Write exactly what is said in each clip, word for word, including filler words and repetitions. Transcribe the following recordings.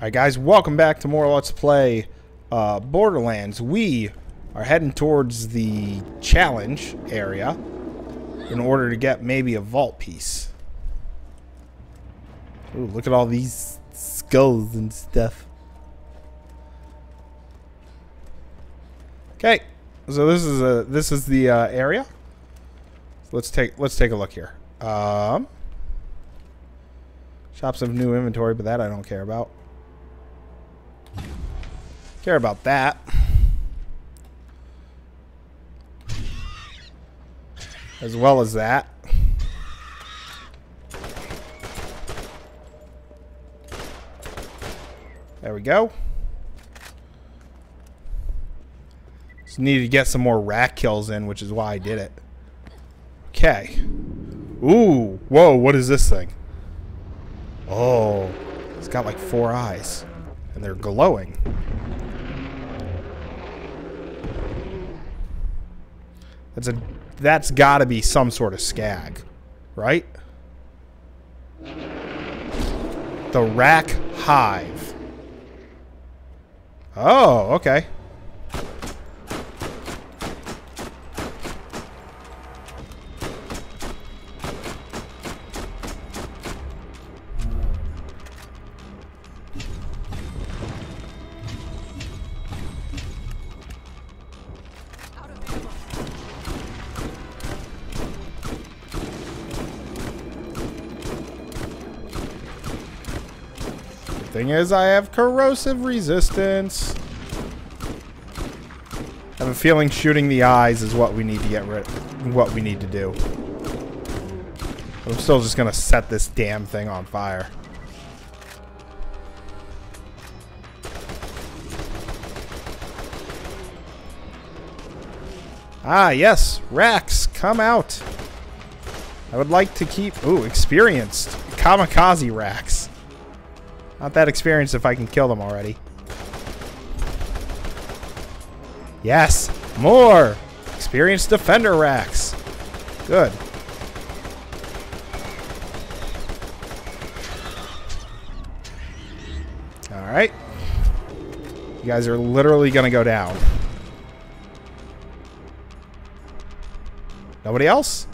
Alright guys, welcome back to more Let's Play uh, Borderlands. We are heading towards the challenge area in order to get maybe a vault piece. Ooh, look at all these skulls and stuff. Okay, so this is a this is the uh, area. Let's take let's take a look here. Um, shops have new inventory, but that I don't care about. Care about that. As well as that. There we go. Just needed to get some more Rakk kills in, which is why I did it. Okay. Ooh, whoa, what is this thing? Oh, it's got like four eyes. And they're glowing. That's a that's gotta be some sort of skag, right? The Rakk Hive. Oh, okay. Thing is, I have corrosive resistance. I have a feeling shooting the eyes is what we need to get rid of, what we need to do. But I'm still just gonna set this damn thing on fire. Ah, yes, Rakks, come out. I would like to keep, ooh, experienced kamikaze Rakks. Not that experienced if I can kill them already. Yes! More! Experienced Defender Rakks! Good. Alright. You guys are literally gonna go down. Nobody else?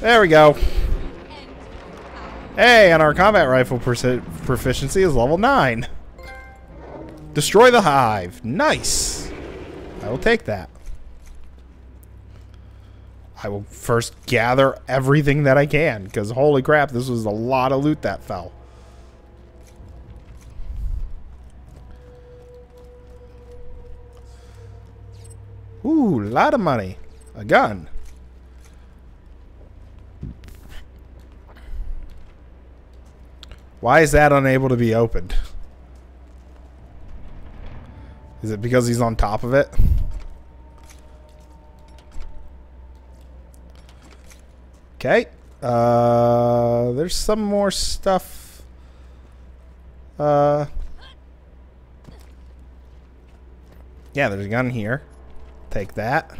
There we go. Hey, and our combat rifle proficiency is level nine. Destroy the hive. Nice. I will take that. I will first gather everything that I can, because holy crap, this was a lot of loot that fell. Ooh, a lot of money. A gun. Why is that unable to be opened? Is it because he's on top of it? Okay. Uh, there's some more stuff. Uh, yeah, there's a gun here. Take that.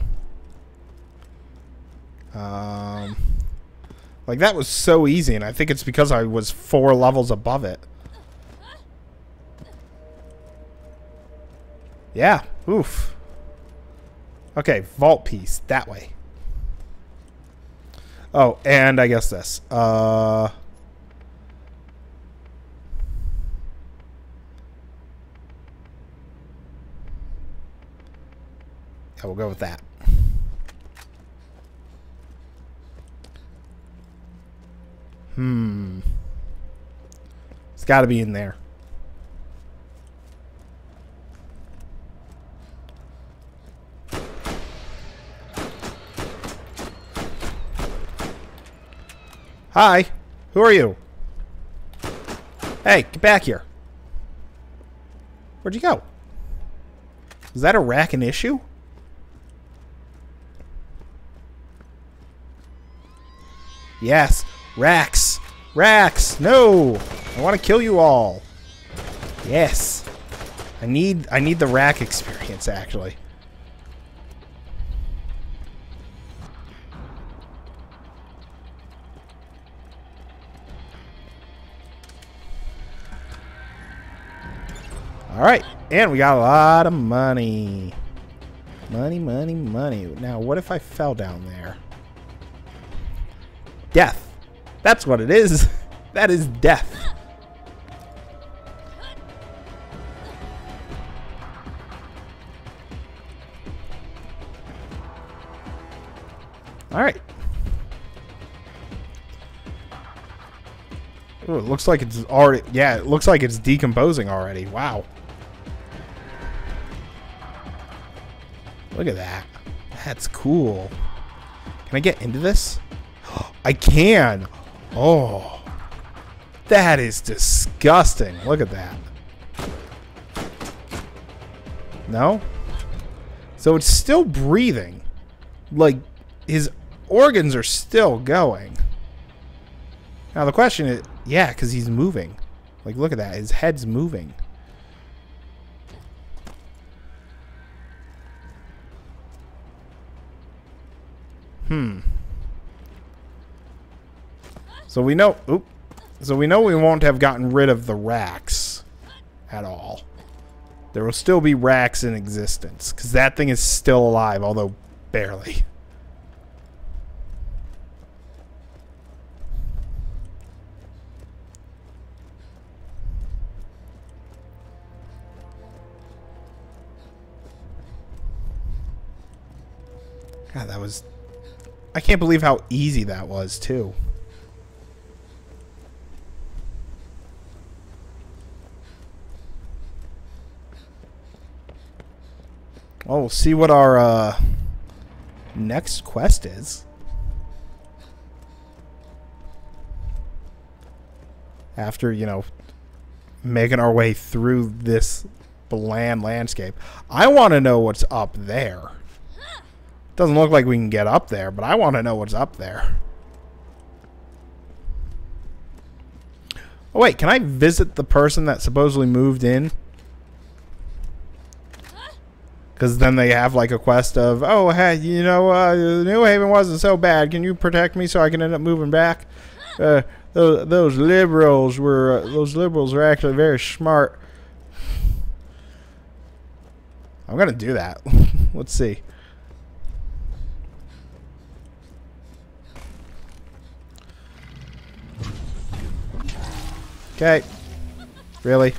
Um... Like, that was so easy, and I think it's because I was four levels above it. Yeah, oof. Okay, vault piece, that way. Oh, and I guess this. Uh, yeah, we'll go with that. Hmm. It's got to be in there. Hi. Who are you? Hey, get back here. Where'd you go? Is that a Rakk an issue? Yes. Rakks! Rakks! No! I want to kill you all. Yes. I need I need the Rakk experience, actually. Alright, and we got a lot of money. Money, money, money. Now, what if I fell down there? Death. That's what it is. That is death. Alright. Ooh, it looks like it's already... Yeah, it looks like it's decomposing already. Wow. Look at that. That's cool. Can I get into this? I can. Oh. That is disgusting. Look at that. No? So it's still breathing. Like, his organs are still going. Now the question is, yeah, because he's moving. Like, look at that. His head's moving. Hmm. So we know, oop. So we know we won't have gotten rid of the Rakks at all. There will still be Rakks in existence, because that thing is still alive, although barely. God, that was... I can't believe how easy that was, too. Well, we'll see what our uh, next quest is. After, you know, making our way through this bland landscape. I want to know what's up there. Doesn't look like we can get up there, but I want to know what's up there. Oh, wait. Can I visit the person that supposedly moved in? Because then they have, like, a quest of, oh, hey, you know, uh, New Haven wasn't so bad. Can you protect me so I can end up moving back? Uh, those, those liberals were, uh, those liberals are actually very smart. I'm going to do that. Let's see. Okay. Really?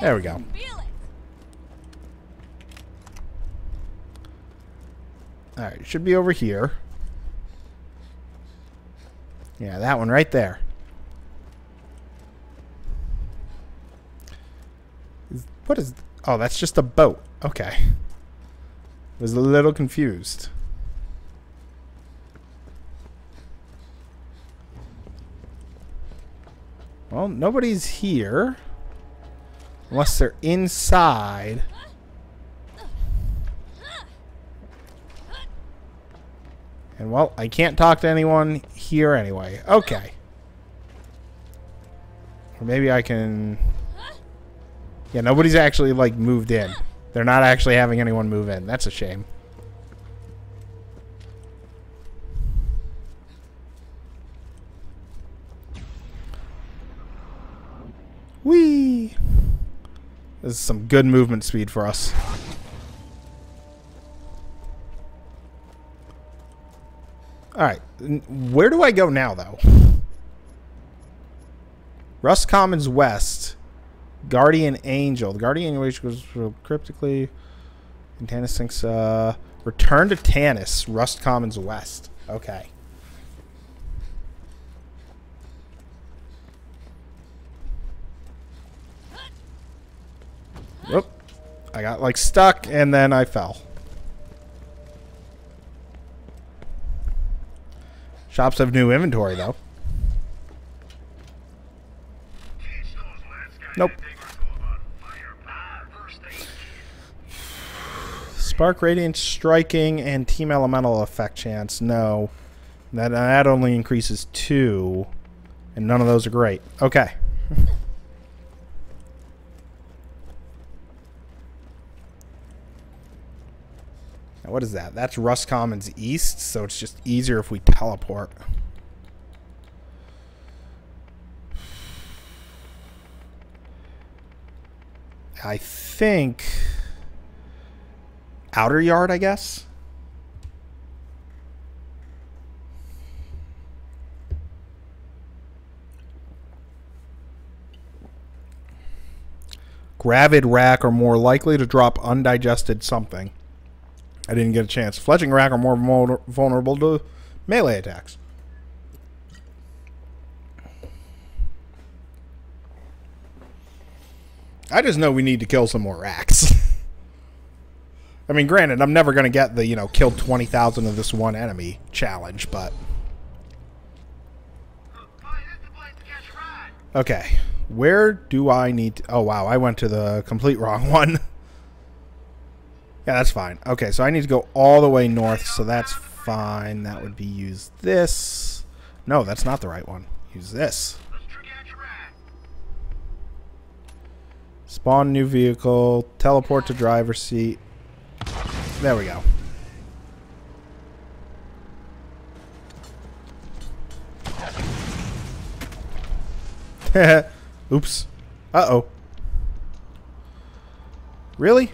There we go. Alright, should be over here. Yeah, that one right there. What is... Oh, that's just a boat. Okay. Was a little confused. Well, nobody's here. Unless they're inside. And well, I can't talk to anyone here anyway. Okay. Or maybe I can... Yeah, nobody's actually, like, moved in. They're not actually having anyone move in. That's a shame. Whee! This is some good movement speed for us. Alright. Where do I go now, though? Rust Commons West. Guardian Angel. The Guardian Angel goes cryptically. And Tannis thinks, uh... Return to Tannis. Rust Commons West. Okay. Whoop. I got, like, stuck, and then I fell. Shops have new inventory, though. Nope. Spark Radiant Striking and Team Elemental Effect Chance. No. That, that only increases two. And none of those are great. Okay. Now what is that? That's Rust Commons East, so it's just easier if we teleport. I think outer yard, I guess. Gravid Rakk are more likely to drop undigested something. I didn't get a chance. Fledgling Rakk are more vulnerable to melee attacks. I just know we need to kill some more Rakks. I mean, granted, I'm never going to get the, you know, kill twenty thousand of this one enemy challenge, but... Okay. Where do I need to... Oh, wow. I went to the complete wrong one. Yeah, that's fine. Okay, so I need to go all the way north, so that's fine. That would be use this. No, that's not the right one. Use this. Spawn new vehicle. Teleport to driver's seat. There we go. Oops. Uh-oh. Really?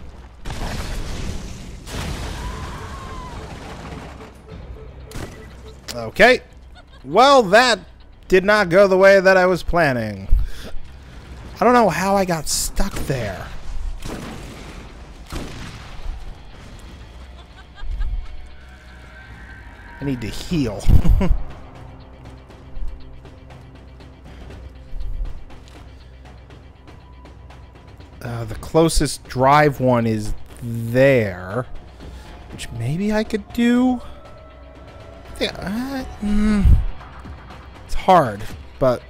Okay. Well, that did not go the way that I was planning. I don't know how I got stuck there. I need to heal. uh, the closest drive one is there, which maybe I could do. Yeah, uh, mm, it's hard, but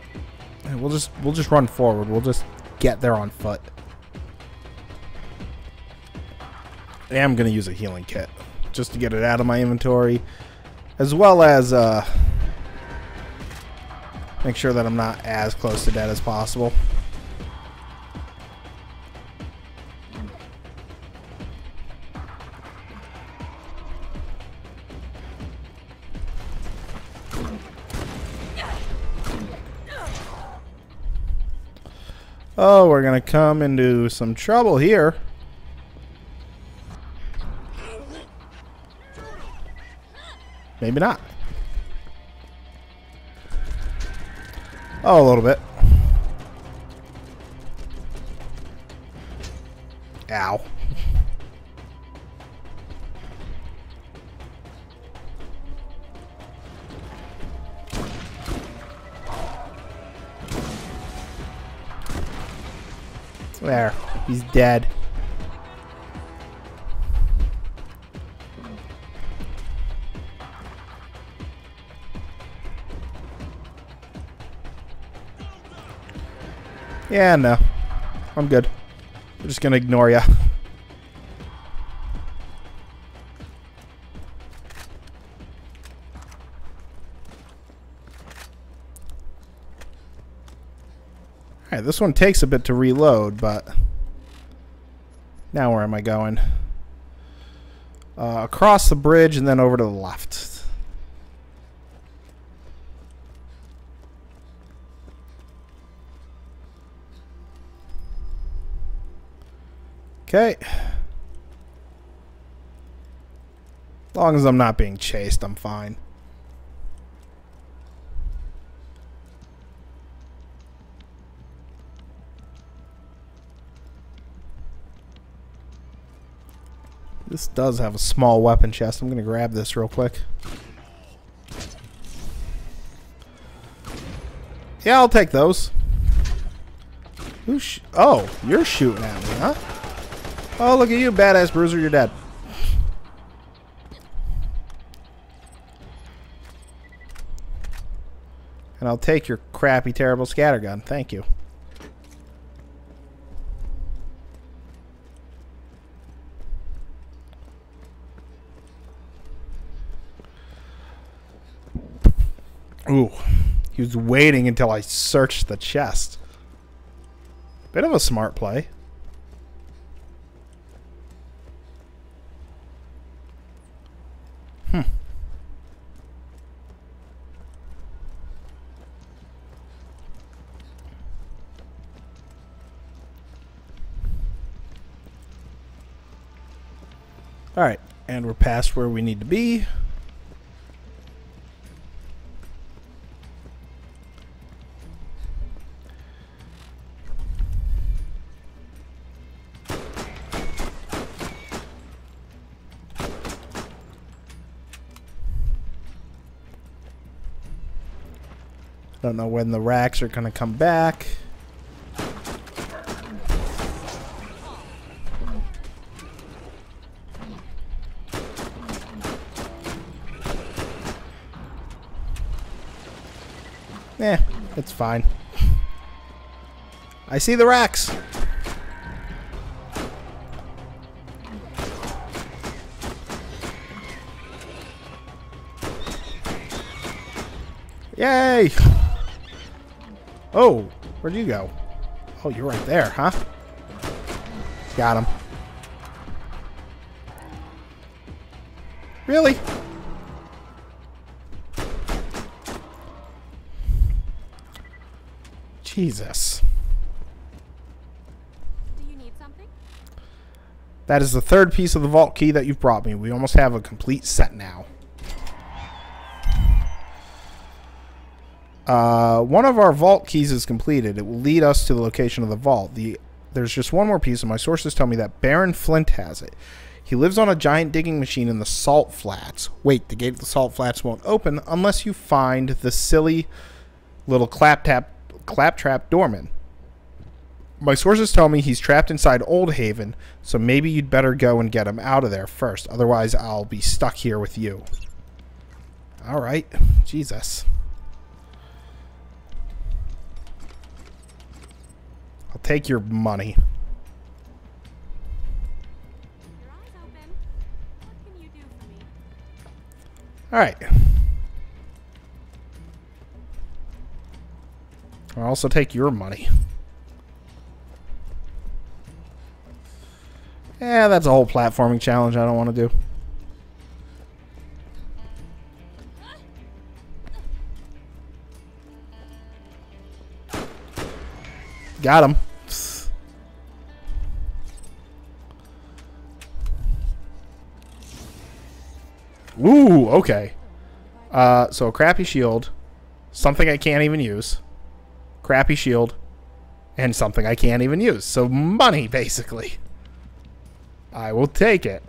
we'll just we'll just run forward. We'll just get there on foot. I am gonna use a healing kit just to get it out of my inventory. As well as uh, make sure that I'm not as close to dead as possible. Oh, we're gonna come into some trouble here. Maybe not. Oh, a little bit. Ow. There. He's dead. Yeah, no. I'm good. We're just gonna ignore ya. Alright, this one takes a bit to reload, but... Now where am I going? Uh, across the bridge and then over to the left. Okay. As long as I'm not being chased, I'm fine. This does have a small weapon chest. I'm going to grab this real quick. Yeah, I'll take those. Who sh- oh, you're shooting at me, huh? Oh, look at you, badass bruiser, you're dead. And I'll take your crappy, terrible scattergun. Thank you. Ooh, he was waiting until I searched the chest. Bit of a smart play. Hmm. Alright, and we're past where we need to be. Don't know when the Rakks are going to come back. Eh, it's fine. I see the Rakks. Yay! Oh, where'd you go? Oh, you're right there, huh? Got him. Really? Jesus. Do you need something? That is the third piece of the vault key that you've brought me. We almost have a complete set now. Uh, one of our vault keys is completed. It will lead us to the location of the vault. The, there's just one more piece, and my sources tell me that Baron Flint has it. He lives on a giant digging machine in the Salt Flats. Wait, the gate of the Salt Flats won't open unless you find the silly little Claptrap Claptrap doorman. My sources tell me he's trapped inside Old Haven, so maybe you'd better go and get him out of there first. Otherwise, I'll be stuck here with you. Alright. Jesus. I'll take your money. Alright. I'll also take your money. Yeah, that's a whole platforming challenge I don't want to do. Got him. Ooh, okay. Uh, so a crappy shield, something I can't even use. Crappy shield, and something I can't even use. So money, basically. I will take it.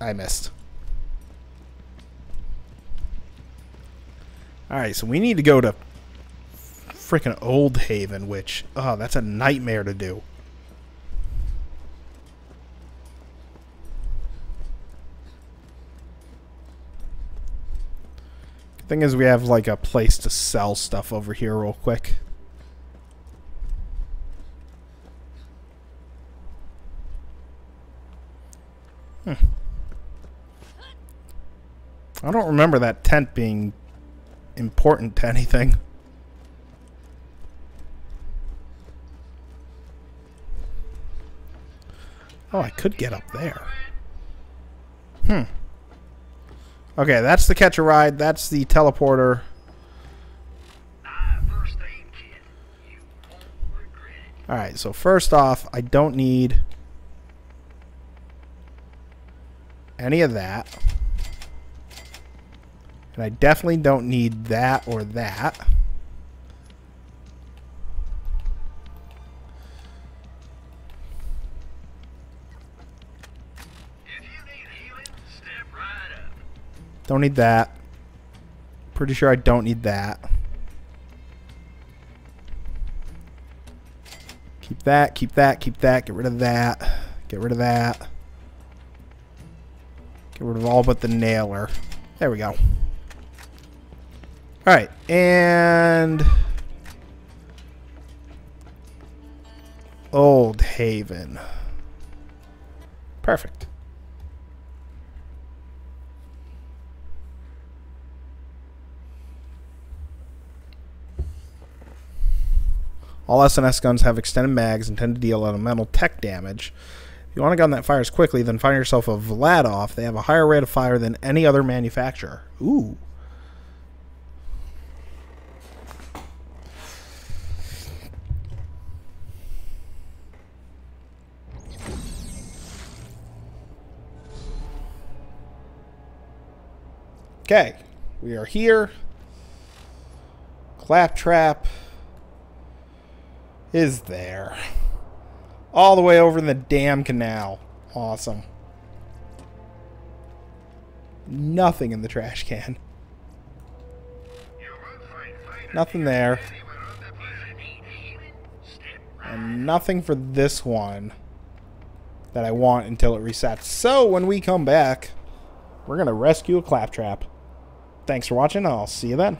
I missed. Alright, so we need to go to freaking Old Haven, which, oh, that's a nightmare to do. Thing is, we have like a place to sell stuff over here real quick. Hmm. I don't remember that tent being important to anything. Oh, I could get up there. Hmm. Okay, that's the catch a ride. That's the teleporter. Alright, so first off, I don't need any of that. And I definitely don't need that or that. Don't need that. Pretty sure I don't need that. Keep that, keep that, keep that, get rid of that, get rid of that. Get rid of all but the nailer. There we go. Alright, and Old Haven. Perfect. All S N S guns have extended mags intended to deal elemental tech damage. If you want a gun that fires quickly, then find yourself a Vladoff. They have a higher rate of fire than any other manufacturer. Ooh. Okay, we are here. Claptrap is there. All the way over in the damn canal. Awesome. Nothing in the trash can. Nothing there. And nothing for this one that I want until it resets. So when we come back, we're going to rescue a Claptrap. Thanks for watching. I'll see you then.